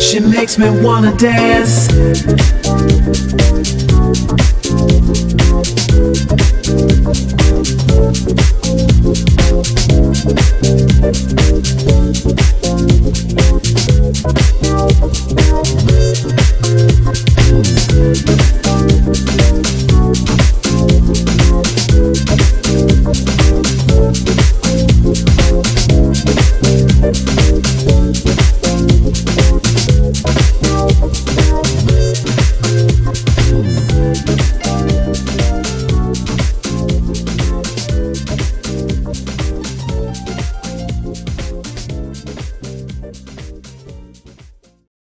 She makes me wanna dance.